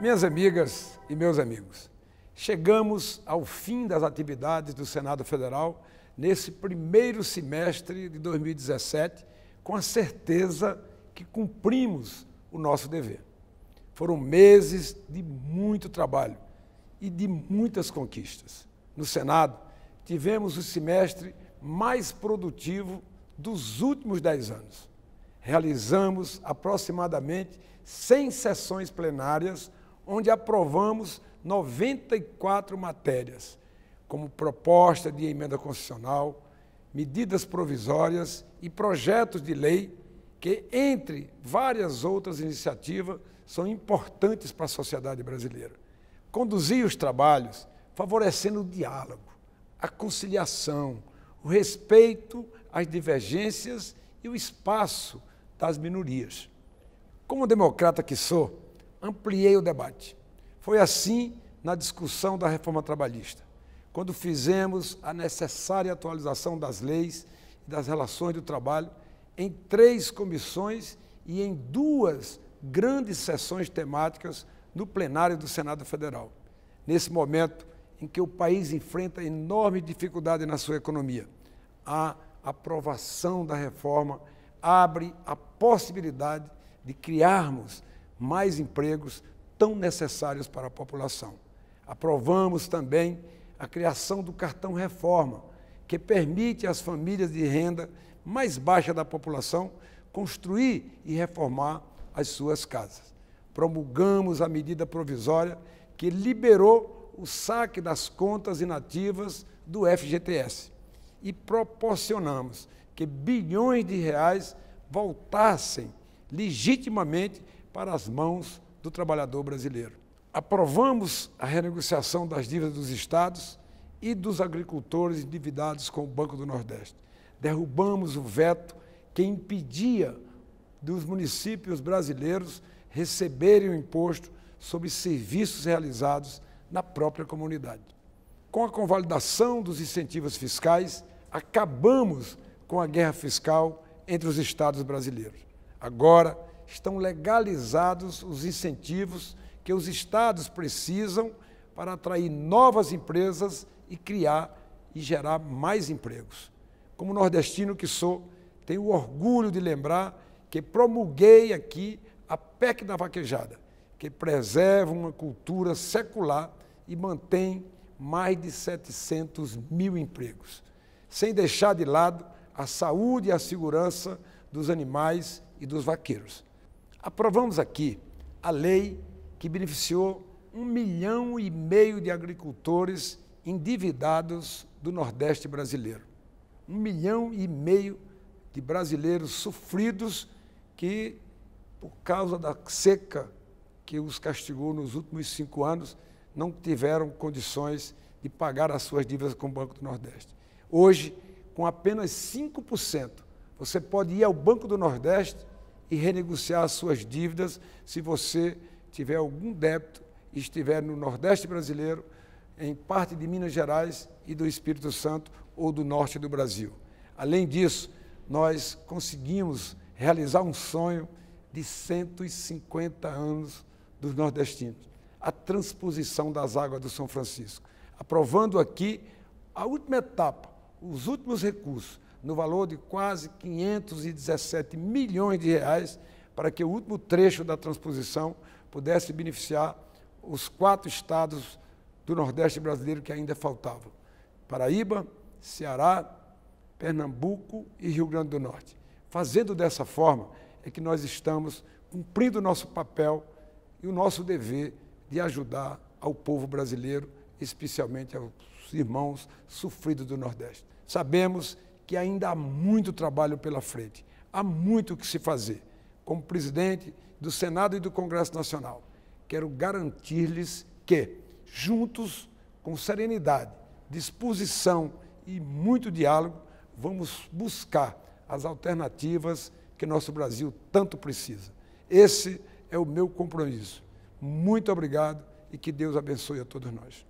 Minhas amigas e meus amigos, chegamos ao fim das atividades do Senado Federal nesse primeiro semestre de 2017, com a certeza que cumprimos o nosso dever. Foram meses de muito trabalho e de muitas conquistas. No Senado, tivemos o semestre mais produtivo dos últimos 10 anos. Realizamos aproximadamente 100 sessões plenárias, onde aprovamos 94 matérias, como proposta de emenda constitucional, medidas provisórias e projetos de lei que, entre várias outras iniciativas, são importantes para a sociedade brasileira. Conduzir os trabalhos favorecendo o diálogo, a conciliação, o respeito às divergências e o espaço das minorias. Como democrata que sou, ampliei o debate. Foi assim na discussão da reforma trabalhista, quando fizemos a necessária atualização das leis e das relações do trabalho em 3 comissões e em 2 grandes sessões temáticas no plenário do Senado Federal. Nesse momento, em que o país enfrenta enorme dificuldade na sua economia, a aprovação da reforma abre a possibilidade de criarmos mais empregos tão necessários para a população. Aprovamos também a criação do cartão reforma, que permite às famílias de renda mais baixa da população construir e reformar as suas casas. Promulgamos a medida provisória que liberou o saque das contas inativas do FGTS e proporcionamos que bilhões de reais voltassem legitimamente para as mãos do trabalhador brasileiro. Aprovamos a renegociação das dívidas dos estados e dos agricultores endividados com o Banco do Nordeste. Derrubamos o veto que impedia dos municípios brasileiros receberem o imposto sobre serviços realizados na própria comunidade. Com a convalidação dos incentivos fiscais, acabamos com a guerra fiscal entre os estados brasileiros. Agora estão legalizados os incentivos que os estados precisam para atrair novas empresas e criar e gerar mais empregos. Como nordestino que sou, tenho o orgulho de lembrar que promulguei aqui a PEC da Vaquejada, que preserva uma cultura secular e mantém mais de 700 mil empregos, sem deixar de lado a saúde e a segurança dos animais e dos vaqueiros. Aprovamos aqui a lei que beneficiou 1,5 milhão de agricultores endividados do Nordeste brasileiro. 1,5 milhão de brasileiros sofridos que, por causa da seca que os castigou nos últimos 5 anos, não tiveram condições de pagar as suas dívidas com o Banco do Nordeste. Hoje, com apenas 5%, você pode ir ao Banco do Nordeste e renegociar as suas dívidas se você tiver algum débito e estiver no Nordeste brasileiro, em parte de Minas Gerais e do Espírito Santo ou do Norte do Brasil. Além disso, nós conseguimos realizar um sonho de 150 anos dos nordestinos, a transposição das águas do São Francisco, aprovando aqui a última etapa, os últimos recursos, no valor de quase 517 milhões de reais, para que o último trecho da transposição pudesse beneficiar os 4 estados do Nordeste brasileiro que ainda faltavam: Paraíba, Ceará, Pernambuco e Rio Grande do Norte. Fazendo dessa forma, é que nós estamos cumprindo o nosso papel e o nosso dever de ajudar ao povo brasileiro, especialmente aos irmãos sofridos do Nordeste. Sabemos que ainda há muito trabalho pela frente, há muito o que se fazer. Como presidente do Senado e do Congresso Nacional, quero garantir-lhes que, juntos, com serenidade, disposição e muito diálogo, vamos buscar as alternativas que nosso Brasil tanto precisa. Esse é o meu compromisso. Muito obrigado e que Deus abençoe a todos nós.